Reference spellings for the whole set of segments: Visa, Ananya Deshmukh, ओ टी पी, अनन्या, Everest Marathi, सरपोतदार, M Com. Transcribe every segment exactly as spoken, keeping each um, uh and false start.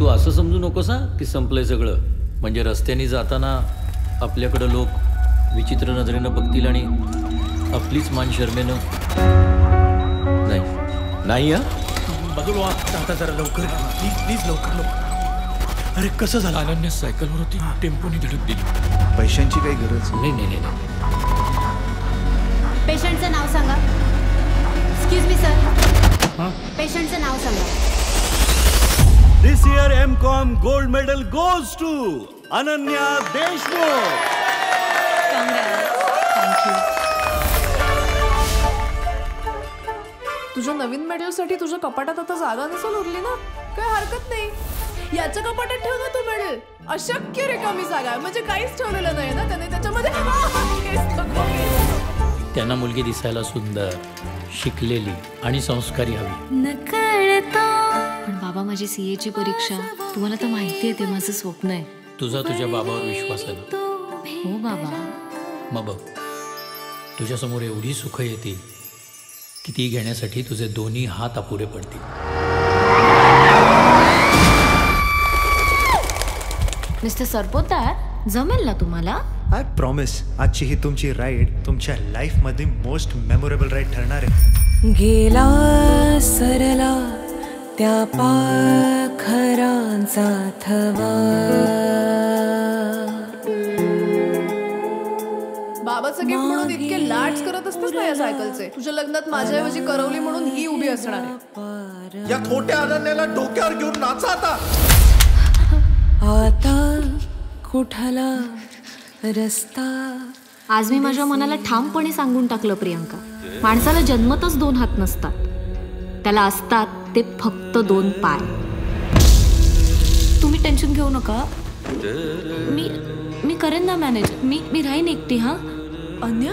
तू असं समजू नकोस की संपलंय सगळं। म्हणजे रस्त्याने जाताना आपल्याकडे लोक विचित्र नजरेने बघतील आणि आपलीच मान शर्मेनं। नाही नाही बदलवा आता जरा लवकर प्लीज प्लीज लवकर लवकर। अरे कसं झालं? अनन्या सायकलवर होती, टेम्पोने धडक दिली। पैशांची काही गरज नाही। नाही नाही पेशंटचं नाव सांगा। Excuse me sir. हां पेशंटचं नाव सांगा। This year M Com gold medal goes to Ananya Deshmukh. Congrats. Thank you. तुझे नवीन मेडल साठी तुझे कपाटात आता जागा नसेल उरली ना? काही हरकत नाही, याच्या कपाटात ठेव ना तू मेडल। अशक्य रिकामी जागा म्हणजे काहीच ठेवलेलं नाही ना त्याने त्याच्यामध्ये। त्यांना मुलगी दिसायला सुंदर, शिकलेली आणि संस्कारी हवी। नकळतो बाबा माझी सीए ची परीक्षा, तुम्हाला तर माहिती आहे ते माझं स्वप्न आहे। तुझा तुझ्या बाबावर विश्वास आहे ना? हो बाबा। मग बघ तुझ्या समोर एवढी सुख येतील की ती घेण्यासाठी तुझे दोन्ही हात अपुरे पडतील। मिस्टर सरपोतदार जमेल ना तुम्हाला? आय प्रॉमिस आजची ही तुमची राईड तुमच्या लाईफ मध्ये मोस्ट मेमोरेबल राईड ठरणार आहे। गेला सरला त्या पाखरांचा थवा। बाबाचं गिफ्ट म्हणून इतके लाड्स करत असतोस ना या सायकलचे। तुझ्या लग्नात माझ्याऐवजी करवली म्हणून ही उभी असणार आहे। या खोट्या अनन्याला डोक्यावर घेऊन नाचा आता। आता कुठला रस्ता? आज मी माझ्या मनाला ठामपणे सांगून टाकलं प्रियंका, माणसाला जन्मतच दोन हात नसतात, त्याला असतात ते फक्त दोन पाय। तुम्ही टेंशन घेऊ नका, मी मी करेन ना मॅनेज। मी मी राहीन एकटी। हां अन्या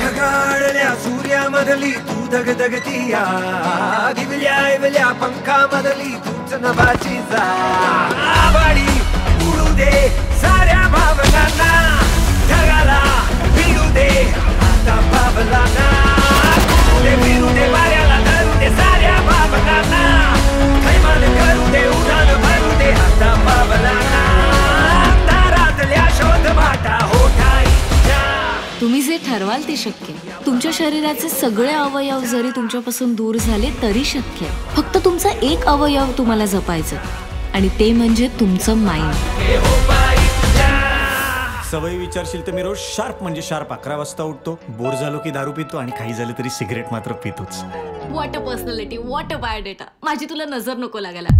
ढगाळल्या सूर्यामधली तू धगधगती या दिवल्या पंखामधली तूच नभाची जा। आभाळी उडू दे साऱ्या भावनांना, ढगाला भिडू दे आता भावनांना, भिडू दे वाऱ्याला धरू दे साऱ्या भावनांना, थैमान करू दे उडान भरू दे आता भावनांना, तारातल्या शोध वाटा होठाई। तुम्ही जे ठरवाल ते शक्य। तुमच्या शरीराचे सगळे अवयव जरी तुमच्यापासून दूर झाले तरी शक्य। फक्त तुमचा एक अवयव तुम्हाला जपायचा आणि ते म्हणजे तुमचं माइंड। सवयी विचारशील तर मी रोज शार्प म्हणजे शार्प अकरा वाजता उठतो। बोर झालो की दारू पितो आणि काही झालं तरी सिगरेट मात्र पितोच। What a personality, what a biodata. माझी तुला नजर नको लागायला।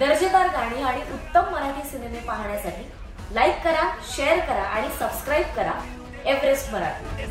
दर्जेदार गाणी आणि उत्तम मराठी सिनेमे पाहण्यासाठी लाईक करा, शेअर करा आणि सबस्क्राइब करा एव्हरेस्ट मराठी।